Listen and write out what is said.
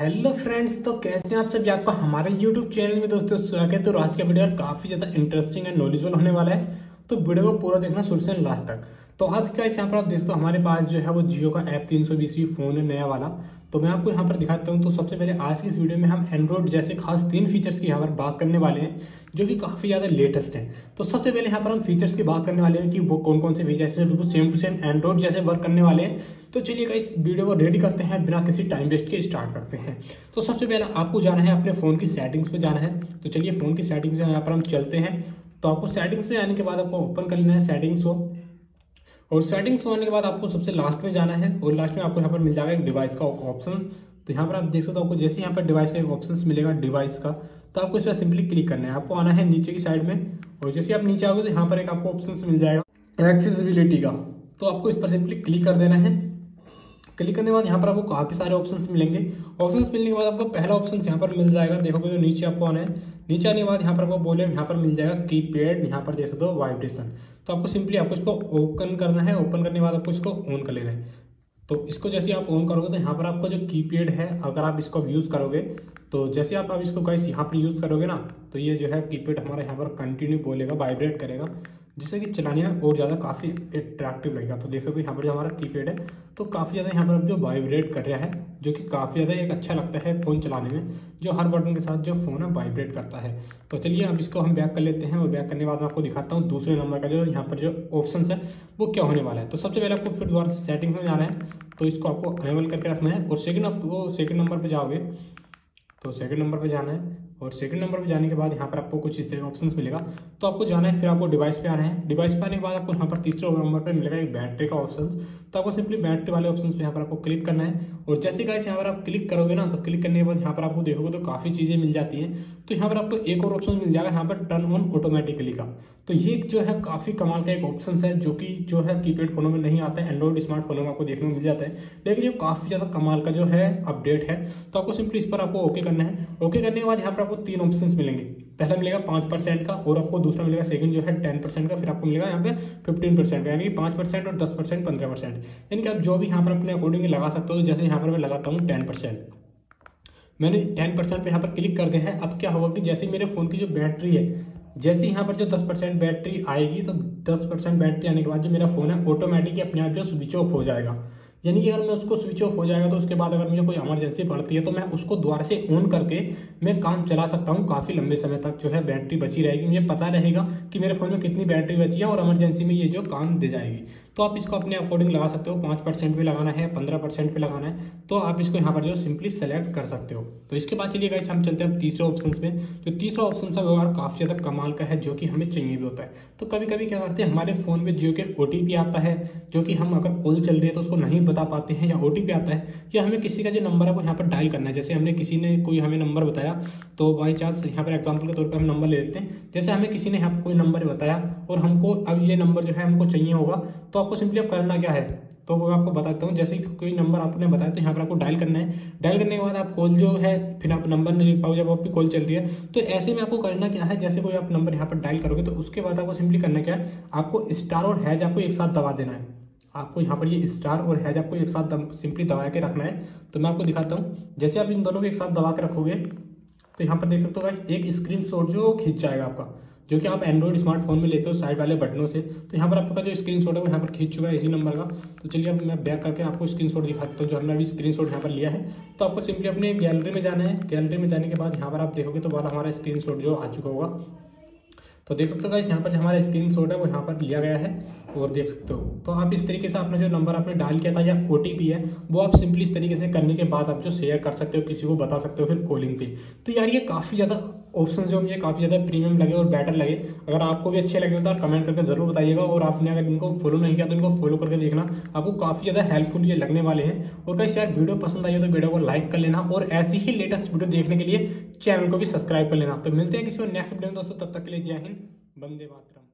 Hello friends, तो कैसे हैं आप सभी। आपका हमारे यूट्यूब चैनल में दोस्तों स्वागत है। और आज का वीडियो काफ़ी ज़्यादा इंटरेस्टिंग एंड नॉलेजेबल होने वाला है, तो वीडियो को पूरा देखना शुरू से लास्ट तक। तो आज का यहाँ पर आप दोस्तों हमारे पास जो है वो जियो का ऐप 320 फ़ोन है नया वाला, तो मैं आपको यहाँ पर दिखाता हूँ। तो सबसे पहले आज की इस वीडियो में हम एंड्रॉइड जैसे खास 3 फीचर्स की यहाँ पर बात करने वाले हैं जो कि काफ़ी ज़्यादा लेटेस्ट हैं। तो सबसे पहले यहाँ पर हम फीचर्स की बात करने वाले हैं कि वो कौन कौन से फीचर्स हैं, बिल्कुल सेम टू सेम एंड्रॉइड जैसे वर्क करने वाले हैं। तो चलिए इस वीडियो को रेडी करते हैं, बिना किसी टाइम वेस्ट के स्टार्ट करते हैं। तो सबसे पहले आपको जाना है अपने फ़ोन की सेटिंग्स पर जाना है। तो चलिए फ़ोन की सेटिंग्स में यहाँ पर हम चलते हैं। तो आपको सेटिंग्स में आने के बाद आपको ओपन कर लेना है सेटिंग्स को, और सेटिंग्स होने के बाद आपको सबसे लास्ट में जाना है। और लास्ट में आपको यहाँ पर मिल जाएगा एक डिवाइस का ऑप्शन। तो यहाँ पर आप देख सकते हो, आपको जैसे यहाँ पर डिवाइस का एक ऑप्शन मिलेगा डिवाइस का, तो आपको इस पर सिंपली क्लिक करना है। आपको आना है नीचे की साइड में, और जैसे आप नीचे आओगे तो यहाँ पर एक आपको ऑप्शन मिल जाएगा एक्सेसिबिलिटी का, तो आपको इस पर सिंपली क्लिक कर देना है। क्लिक करने के बाद यहाँ पर आपको काफ़ी सारे ऑप्शंस मिलेंगे। ऑप्शंस मिलने के बाद आपको पहला ऑप्शन यहाँ पर मिल जाएगा, देखोगे तो नीचे आपको आना है। नीचे आने के बाद यहाँ पर आपको बोले यहाँ पर मिल जाएगा कीपैड, यहाँ पर देख सकते हो वाइब्रेशन। तो आपको सिंपली आपको इसको ओपन करना है। ओपन करने के बाद आपको इसको ऑन कर लेना है। तो इसको जैसे आप ऑन करोगे तो यहाँ पर आपका जो कीपैड है, अगर आप इसको यूज़ करोगे तो जैसे आप इसको गाइस यहाँ पर यूज़ करोगे ना, तो ये जो है कीपैड हमारा यहाँ पर कंटिन्यू बोलेगा, वाइब्रेट करेगा, जिससे कि चलाने में और ज़्यादा काफ़ी अट्रैक्टिव लगेगा। तो देख सकते हो यहाँ पर जो हमारा कीपैड है तो काफ़ी ज़्यादा यहाँ पर अब जो वाइब्रेट कर रहा है, जो कि काफ़ी ज़्यादा एक अच्छा लगता है फ़ोन चलाने में, जो हर बटन के साथ जो फ़ोन है वाइब्रेट करता है। तो चलिए अब इसको हम बैक कर लेते हैं, और बैक करने के बाद मैं आपको दिखाता हूँ दूसरे नंबर का जो यहाँ पर जो ऑप्शन है वो क्या होने वाला है। तो सबसे पहले आपको फिर दोबारा सेटिंग्स में जाना है, तो इसको आपको अनेबल करके रखना है। और सेकेंड नंबर पर जाओगे तो सेकंड नंबर पे जाना है, और सेकंड नंबर पे जाने के बाद यहाँ पर आपको कुछ इस तरह का ऑप्शन मिलेगा। तो आपको जाना है, फिर आपको डिवाइस पे आना है। डिवाइस पे आने के बाद आपको यहाँ पर तीसरे नंबर पे मिलेगा एक बैटरी का ऑप्शन। तो आपको सिंपली बैटरी वाले ऑप्शन पे यहाँ पर आपको क्लिक करना है, और जैसे गाइस यहाँ पर आप क्लिक करोगे ना, तो क्लिक करने के बाद यहाँ पर आपको देखोगे तो काफ़ी चीज़ें मिल जाती हैं। तो यहाँ पर आपको एक और ऑप्शन मिल जाएगा यहाँ पर टर्न ऑन ऑटोमेटिकली का। तो ये जो है काफ़ी कमाल का एक ऑप्शन है, जो है कीपैड फोनों में नहीं आता है, एंड्रॉइड स्मार्टफोनों में आपको देखने को मिल जाता है, लेकिन ये काफ़ी ज़्यादा कमाल का जो है अपडेट है। तो आपको सिंपली इस पर आपको ओके करना है। ओके करने के बाद यहाँ पर आपको 3 ऑप्शंस मिलेंगे। पहला मिलेगा 5% का, और आपको दूसरा मिलेगा सेकंड जो है 10% का, फिर आपको मिलेगा यहाँ पे 15% का, यानी 5% और 10%, 15%, यानी कि आप जो भी यहाँ पर अपने अकॉर्डिंग लगा सकते हो। तो जैसे यहाँ पर मैं लगाता हूँ 10%, मैंने 10% पे यहाँ पर क्लिक कर दिया है। अब क्या होगा कि जैसे मेरे फ़ोन की जो बैटरी है, जैसे यहाँ पर जो 10% बैटरी आएगी, तो 10% बैटरी आने के बाद जो मेरा फ़ोन है ऑटोमेटिकली अपने आप जो स्विच ऑफ हो जाएगा, यानी कि अगर मैं उसको स्विच ऑफ हो जाएगा तो उसके बाद अगर मुझे कोई इमरजेंसी पड़ती है तो मैं उसको दोबारा से ऑन करके मैं काम चला सकता हूँ। काफ़ी लंबे समय तक जो है बैटरी बची रहेगी, मुझे पता रहेगा कि मेरे फ़ोन में कितनी बैटरी बची है, और इमरजेंसी में ये जो काम दे जाएगी। तो आप इसको अपने अकॉर्डिंग लगा सकते हो, 5% पे लगाना है, 15% पे लगाना है, तो आप इसको यहाँ पर जो सिंपली सेलेक्ट कर सकते हो। तो इसके बाद चलिए गाइस हम चलते हैं तीसरे ऑप्शन में। तो तीसरा ऑप्शन का व्यवहार काफ़ी ज़्यादा कमाल का है, जो कि हमें चाहिए भी होता है। तो कभी कभी क्या करते हैं, हमारे फ़ोन में जियो के OTP आता है, जो कि हम अगर कॉल चल रही है तो उसको नहीं बता पाते हैं, या OTP आता है, या हमें किसी का जो नंबर है वो यहाँ पर डायल करना है। जैसे हमने किसी ने कोई हमें नंबर बताया, तो बाई चांस यहाँ पर एग्जाम्पल के तौर पर हम नंबर ले लेते हैं। जैसे हमें किसी ने यहाँ पर कोई नंबर बताया, और हमको अब ये नंबर जो है हमको चाहिए होगा, तो आपको सिंपली आप करना क्या है, तो वो आपको बताता हूँ। जैसे कोई नंबर आपने बताया, तो यहाँ पर आपको डायल करना है। डायल करने के बाद आप कॉल जो है, फिर आप नंबर नहीं लिख पाओगे जब आपकी कॉल चल रही है। तो ऐसे में आपको करना क्या है, जैसे कोई आप नंबर यहाँ पर डायल करोगे तो उसके बाद आपको सिंपली करना क्या है, आपको स्टार और हैज आपको एक साथ दबा देना है। आपको यहाँ पर ये स्टार और हैज आपको एक साथ सिंपली दबा के रखना है। तो मैं आपको दिखाता हूँ, जैसे आप इन दोनों को एक साथ दबा के रखोगे तो यहाँ पर देख सकते हो गाइस एक स्क्रीनशॉट जो खींच जाएगा आपका, जो कि आप एंड्रॉइड स्मार्टफोन में लेते हो साइड वाले बटनों से। तो यहाँ पर आपका जो स्क्रीनशॉट है वो यहाँ पर खींच चुका है इसी नंबर का। तो चलिए अब मैं बैक करके आपको स्क्रीनशॉट दिखाता हूँ, जो हमने अभी स्क्रीनशॉट यहाँ पर लिया है। तो आपको सिंपली अपने गैलरी में जाना है। गैलरी में जाने के बाद यहाँ पर आप देखोगे तो वाला हमारा स्क्रीनशॉट जो आ चुका होगा। तो देख सकते हो गाइस यहाँ पर हमारा स्क्रीनशॉट है वो यहाँ पर लिया गया है, और देख सकते हो। तो आप इस तरीके से आपने जो नंबर आपने डायल किया था या OTP है, वो आप सिंपली इस तरीके से करने के बाद आप जो शेयर कर सकते हो, किसी को बता सकते हो, फिर कॉलिंग पे। तो यार ये काफ़ी ज़्यादा ऑप्शन जो मुझे काफ़ी ज़्यादा प्रीमियम लगे और बेटर लगे। अगर आपको भी अच्छे लगे तो आप कमेंट करके ज़रूर बताइएगा, और आपने अगर इनको फॉलो नहीं किया तो इनको फॉलो करके देखना, आपको काफ़ी ज़्यादा हेल्पफुल ये लगने वाले हैं। और गाइस यार वीडियो पसंद आई हो तो वीडियो को लाइक कर लेना, और ऐसी ही लेटेस्ट वीडियो देखने के लिए चैनल को भी सब्सक्राइब कर लेना। तो मिलते हैं किसी और नेक्स्ट वीडियो में दोस्तों, तब तक के लिए जय हिंद, वंदे मातरम।